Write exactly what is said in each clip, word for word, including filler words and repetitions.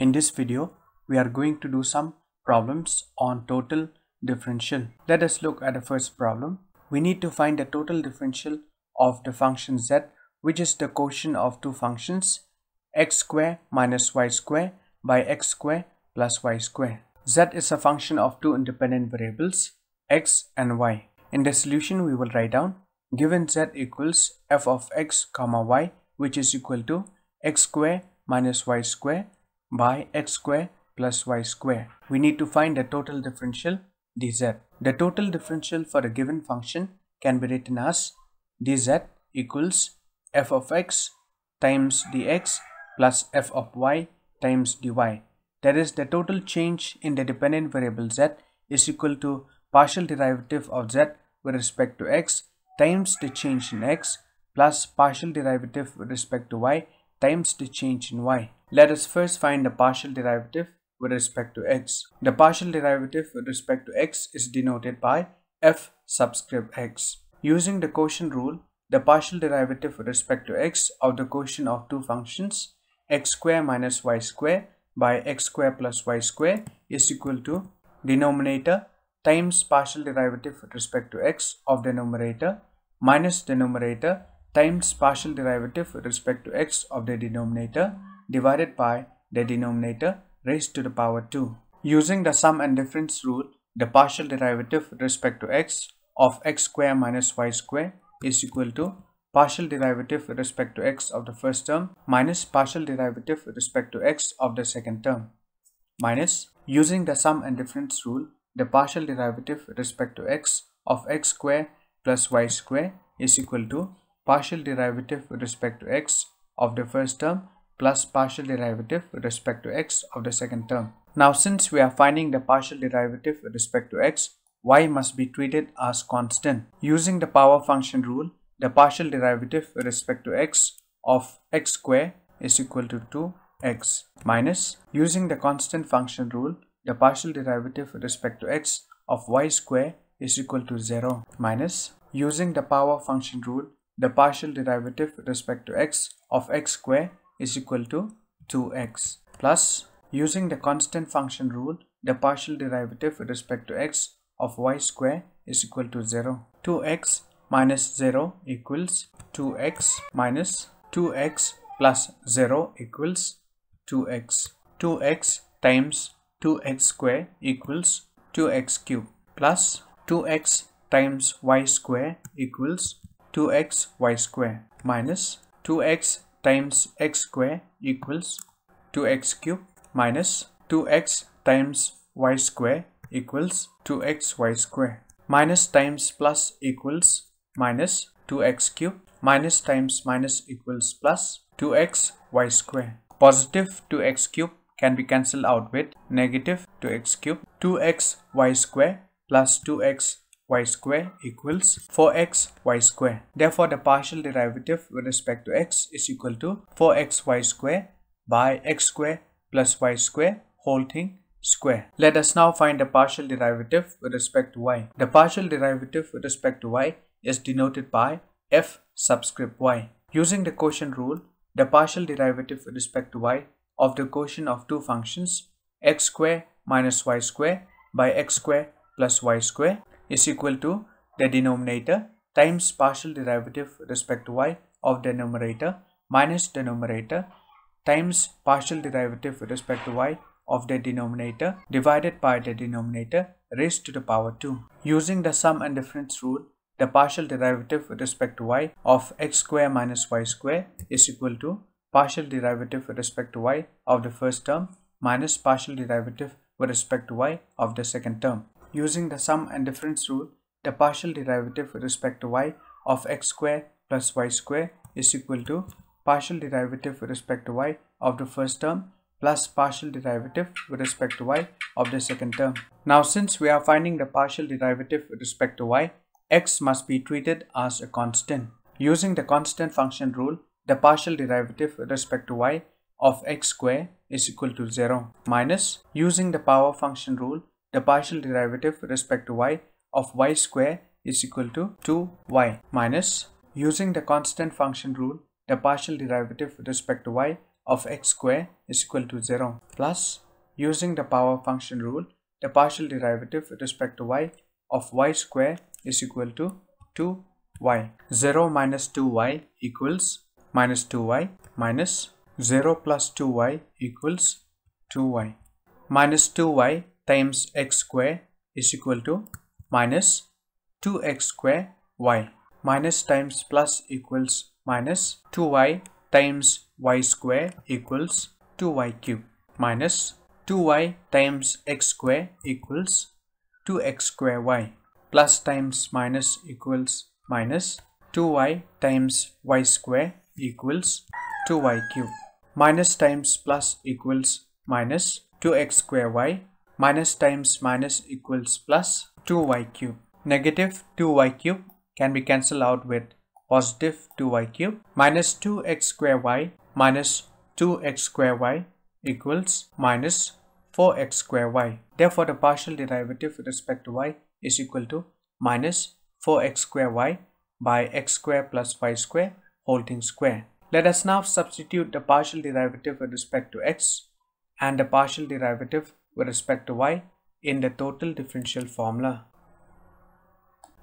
In this video, we are going to do some problems on total differential. Let us look at the first problem. We need to find the total differential of the function z, which is the quotient of two functions x square minus y square by x square plus y square. Z is a function of two independent variables x and y. In the solution, we will write down given z equals f of x comma y, which is equal to x square minus y square by x square plus y square. We need to find the total differential dz. The total differential for a given function can be written as dz equals f of x times dx plus f of y times dy. That is, the total change in the dependent variable z is equal to partial derivative of z with respect to x times the change in x plus partial derivative with respect to y times the change in y. Let us first find the partial derivative with respect to x. The partial derivative with respect to x is denoted by f subscript x. Using the quotient rule, the partial derivative with respect to x of the quotient of two functions x square minus y square by x square plus y square is equal to denominator times partial derivative with respect to x of the numerator minus the numerator times partial derivative with respect to x of the denominator divided by the denominator raised to the power two. Using the sum and difference rule, the partial derivative with respect to x of x square minus y square is equal to partial derivative with respect to x of the first term minus partial derivative with respect to x of the second term minus, using the sum and difference rule, the partial derivative with respect to x of x square plus y square is equal to partial derivative with respect to x of the first term plus partial derivative with respect to x of the second term. Now, since we are finding the partial derivative with respect to x, y must be treated as constant. Using the power function rule, the partial derivative with respect to x of x square is equal to two x minus, using the constant function rule, the partial derivative with respect to x of y square is equal to zero minus, using the power function rule, the partial derivative with respect to x of x square is equal to two x plus, using the constant function rule, the partial derivative with respect to x of y square is equal to zero. two x minus zero equals two x minus two x plus zero equals two x. two x times two x square equals two x cube plus two x times y square equals two x y square minus two x times x square equals two x cube minus two x times y square equals two x y square. Minus times plus equals minus two x cube minus times minus equals plus two x y square. Positive two x cube can be cancelled out with negative two x cube. two x y square plus two x y square equals four x y square. Therefore, the partial derivative with respect to x is equal to four x y square by x square plus y square whole thing square. Let us now find the partial derivative with respect to y. The partial derivative with respect to y is denoted by f subscript y. Using the quotient rule, the partial derivative with respect to y of the quotient of two functions x square minus y square by x square plus y square is equal to the denominator times partial derivative with respect to y of the numerator minus the numerator times partial derivative with respect to y of the denominator divided by the denominator raised to the power two. Using the sum and difference rule, the partial derivative with respect to y of x square minus y square is equal to partial derivative with respect to y of the first term minus partial derivative with respect to y of the second term. Using the sum and difference rule, the partial derivative with respect to y of x square plus y square is equal to partial derivative with respect to y of the first term plus partial derivative with respect to y of the second term. Now, since we are finding the partial derivative with respect to y, x must be treated as a constant. Using the constant function rule, the partial derivative with respect to y of x square is equal to zero minus, using the power function rule, the partial derivative with respect to y of y square is equal to two y minus, using the constant function rule, the partial derivative with respect to y of x square is equal to zero. Plus, using the power function rule, the partial derivative with respect to y of y square is equal to two y. zero minus two y equals minus two y minus zero plus two y equals two y. Minus two y times x square is equal to minus two x square y. Minus times plus equals minus two y times y square equals two y cube. Minus two y times x square equals two x square y. Plus times minus equals minus two y times y square equals two y cube. Minus times plus equals minus two x square y. Minus times minus equals plus two y cube. Negative two y cube can be cancelled out with positive two y cube. Minus two x square y minus two x square y equals minus four x square y. Therefore, the partial derivative with respect to y is equal to minus four x square y by x square plus y square whole thing square. Let us now substitute the partial derivative with respect to x and the partial derivative with respect to y in the total differential formula.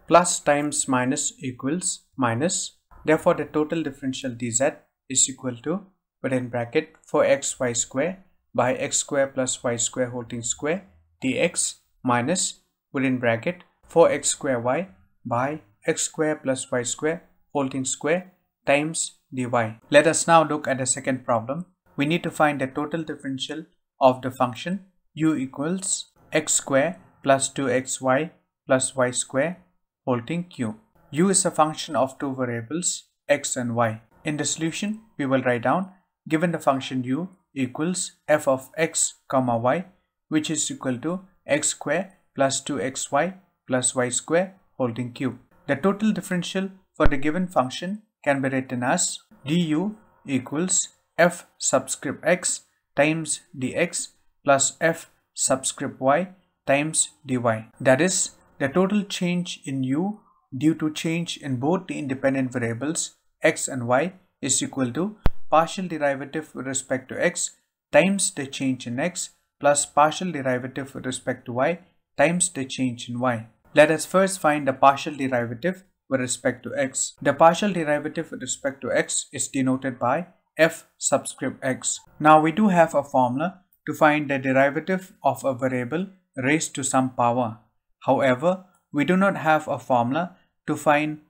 Plus times minus equals minus. Therefore, the total differential dz is equal to within bracket four x y square by x square plus y square whole thing square dx minus within bracket four x square y by x square plus y square whole thing square times dy. Let us now look at the second problem. We need to find the total differential of the function u equals x square plus two x y plus y square whole thing cube. U is a function of two variables x and y. In the solution, we will write down given the function u equals f of x comma y, which is equal to x square plus two x y plus y square whole thing cube. The total differential for the given function can be written as du equals f subscript x times dx plus f subscript y times dy. That is, the total change in u due to change in both the independent variables x and y is equal to partial derivative with respect to x times the change in x plus partial derivative with respect to y times the change in y. Let us first find the partial derivative with respect to x. The partial derivative with respect to x is denoted by f subscript x. Now we do have a formula to find the derivative of a variable raised to some power. However, we do not have a formula to find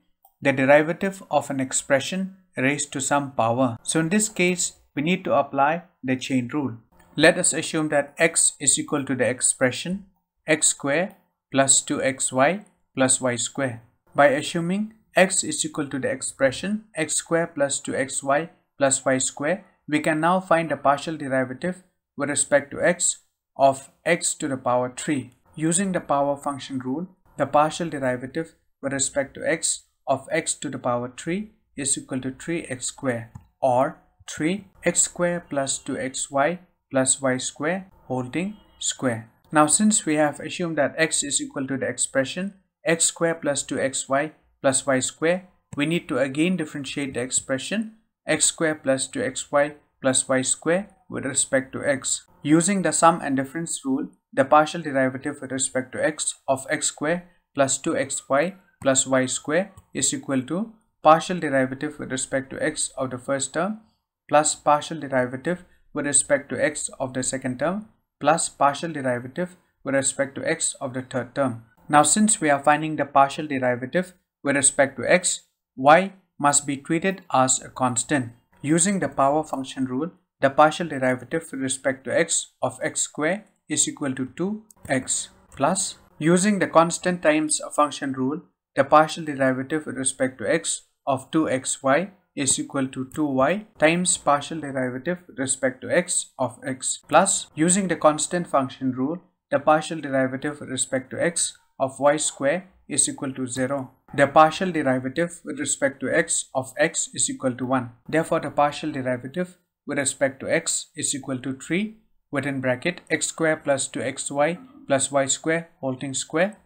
the derivative of an expression raised to some power. So in this case, we need to apply the chain rule. Let us assume that x is equal to the expression x square plus two x y plus y square. By assuming x is equal to the expression x square plus two x y plus y square, we can now find the partial derivative with respect to x of x to the power three. Using the power function rule, the partial derivative with respect to x of x to the power three is equal to three x square or three x square plus two x y plus y square whole thing square. Now, since we have assumed that x is equal to the expression x square plus two x y plus y square, we need to again differentiate the expression x square plus two x y plus y square with respect to x. Using the sum and difference rule, the partial derivative with respect to x of x square plus two x y plus y square is equal to partial derivative with respect to x of the first term plus partial derivative with respect to x of the second term plus partial derivative with respect to x of the third term. Now, since we are finding the partial derivative with respect to x, y must be treated as a constant. Using the power function rule, the partial derivative with respect to x of x square is equal to two x plus, using the constant times a function rule, the partial derivative with respect to x of two x y is equal to two y times partial derivative with respect to x of x plus, using the constant function rule, the partial derivative with respect to x of y square is equal to zero. The partial derivative with respect to x of x is equal to one. Therefore, the partial derivative with respect to x is equal to three within bracket x square plus two x y plus y square whole thing square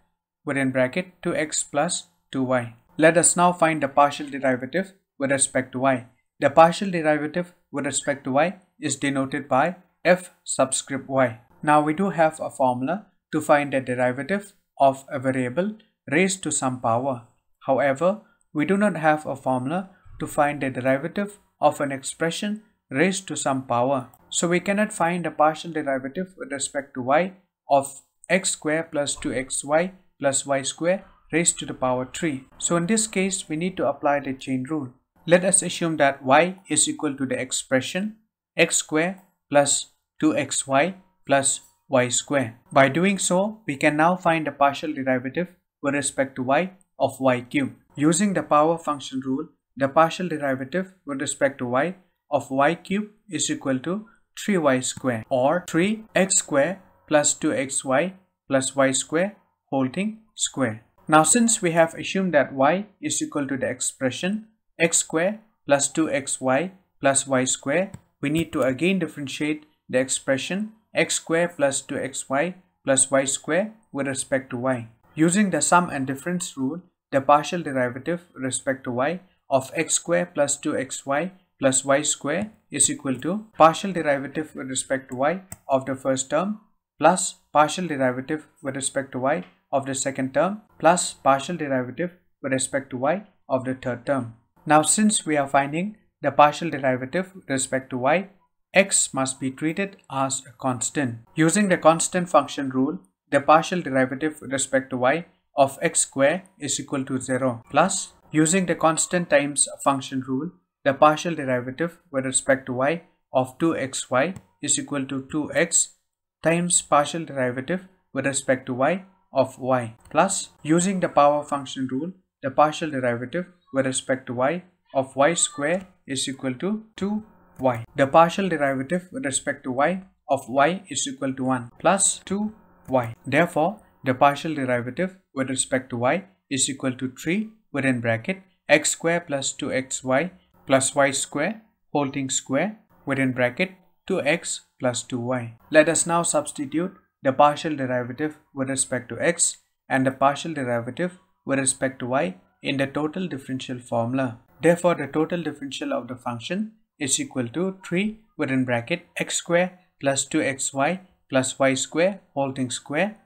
within bracket two x plus two y. Let us now find the partial derivative with respect to y. The partial derivative with respect to y is denoted by f subscript y. Now we do have a formula to find the derivative of a variable raised to some power. However, we do not have a formula to find the derivative of an expression raised to some power. So we cannot find a partial derivative with respect to y of x squared plus two x y plus y squared raised to the power three. So in this case, we need to apply the chain rule. Let us assume that y is equal to the expression x squared plus two x y plus y squared. By doing so, we can now find a partial derivative with respect to y of y cubed. Using the power function rule, the partial derivative with respect to y of y cubed is equal to three y squared, or three x squared plus two x y plus y squared holding square. Now, since we have assumed that y is equal to the expression x squared plus two x y plus y squared, we need to again differentiate the expression x squared plus two x y plus y squared with respect to y. Using the sum and difference rule, the partial derivative with respect to y of x squared plus two x y plus y squared is equal to partial derivative with respect to y of the first term plus partial derivative with respect to y of the second term plus partial derivative with respect to y of the third term. Now, since we are finding the partial derivative with respect to y, x must be treated as a constant. Using the constant function rule, the partial derivative with respect to y of x squared is equal to zero, plus, using the constant times function rule, the partial derivative with respect to y of two x y is equal to two x times partial derivative with respect to y of y, plus, using the power function rule, the partial derivative with respect to y of y squared is equal to two y. The partial derivative with respect to y of y is equal to one plus two y. Therefore, the partial derivative with respect to y is equal to three within bracket x squared plus two x y plus y squared holding square within bracket two x plus two y. Let us now substitute the partial derivative with respect to x and the partial derivative with respect to y in the total differential formula. Therefore, the total differential of the function is equal to three within bracket x squared plus two x y plus y squared holding square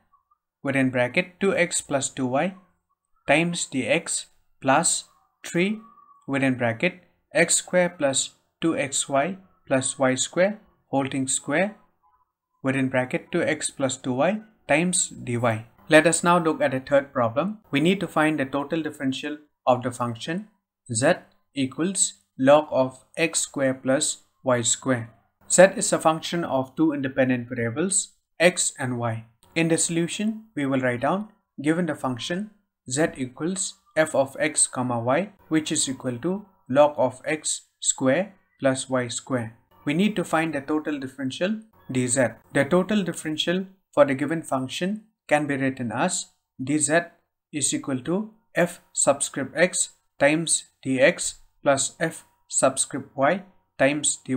within bracket two x plus two y times dx plus three within bracket x squared plus two x y plus y squared holding square within bracket two x plus two y times dy. Let us now look at the third problem. We need to find the total differential of the function z equals log of x squared plus y squared. Z is a function of two independent variables x and y. In the solution, we will write down, given the function z equals f of x comma y, which is equal to log of x squared plus y squared. We need to find the total differential dz. The total differential for the given function can be written as dz is equal to f subscript x times dx plus f subscript y times dy.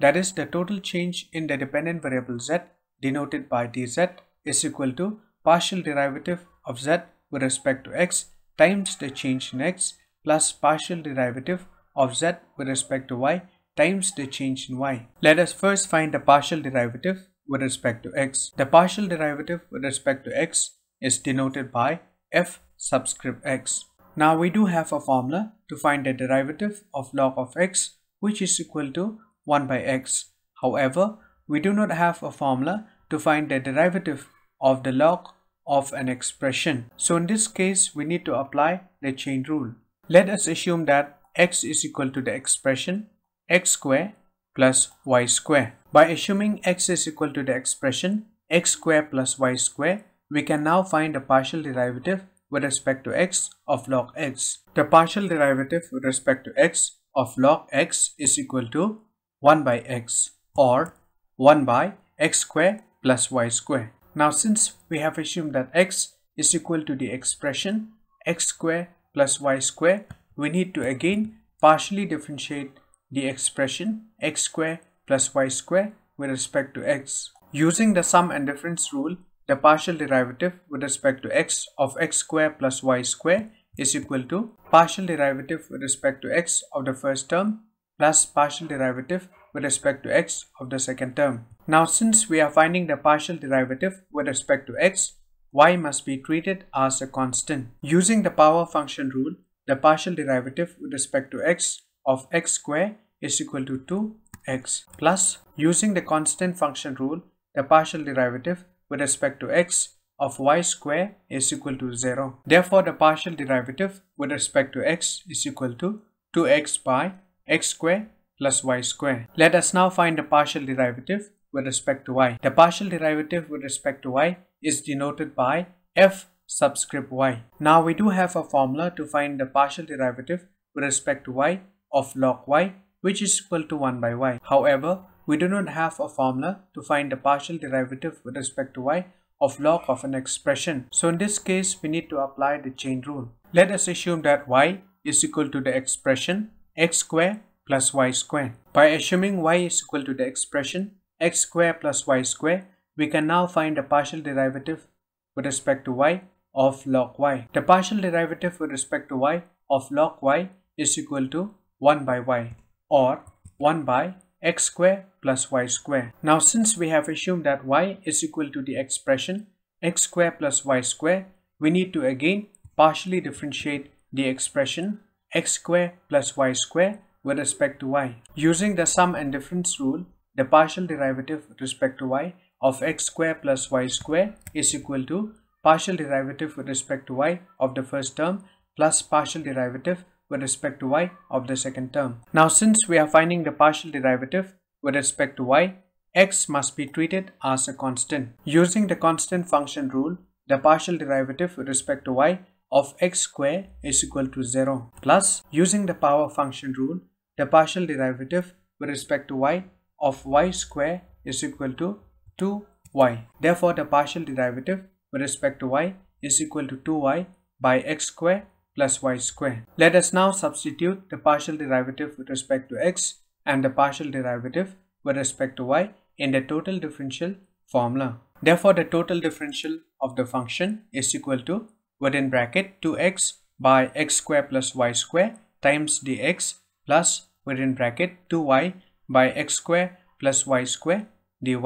That is, the total change in the dependent variable z denoted by dz is equal to partial derivative of z with respect to x times the change in x plus partial derivative of z with respect to y times the change in y. Let us first find the partial derivative with respect to x. The partial derivative with respect to x is denoted by f subscript x. Now we do have a formula to find the derivative of log of x, which is equal to one by x. However, we do not have a formula to find the derivative of the log of an expression. So in this case, we need to apply the chain rule. Let us assume that x is equal to the expression x squared plus y squared. By assuming x is equal to the expression x squared plus y squared, we can now find the partial derivative with respect to x of log x. The partial derivative with respect to x of log x is equal to one by x, or one by x squared plus y squared. Now, since we have assumed that x is equal to the expression x squared plus y squared, we need to again partially differentiate the expression x squared plus y squared with respect to x. Using the sum and difference rule, the partial derivative with respect to x of x squared plus y squared is equal to partial derivative with respect to x of the first term plus partial derivative with respect to x of the second term. Now, since we are finding the partial derivative with respect to x, y must be treated as a constant. Using the power function rule, the partial derivative with respect to x of x squared is equal to two x plus, using the constant function rule, the partial derivative with respect to x of y squared is equal to zero. Therefore, the partial derivative with respect to x is equal to two x by x squared plus y squared. Let us now find the partial derivative with respect to y. The partial derivative with respect to y is denoted by f subscript y. Now we do have a formula to find the partial derivative with respect to y of log y, which is equal to one by y. However, we do not have a formula to find the partial derivative with respect to y of log of an expression. So in this case, we need to apply the chain rule. Let us assume that y is equal to the expression x squared plus y squared. By assuming y is equal to the expression x squared plus y squared, we can now find the partial derivative with respect to y of log y. The partial derivative with respect to y of log y is equal to one by y, or one by x squared plus y squared. Now, since we have assumed that y is equal to the expression x squared plus y squared, we need to again partially differentiate the expression x squared plus y squared with respect to y. Using the sum and difference rule, the partial derivative with respect to y of x squared plus y squared is equal to partial derivative with respect to y of the first term plus partial derivative with respect to y of the second term. Now, since we are finding the partial derivative with respect to y, x must be treated as a constant. Using the constant function rule, the partial derivative with respect to y of x squared is equal to zero plus, using the power function rule, the partial derivative with respect to y of y squared is equal to two y. Therefore, the partial derivative with respect to y is equal to two y by x squared plus y squared. Let us now substitute the partial derivative with respect to x and the partial derivative with respect to y in the total differential formula. Therefore, the total differential of the function is equal to, within bracket, two x by x squared plus y squared times dx plus, within bracket, two y by x squared plus y squared dy.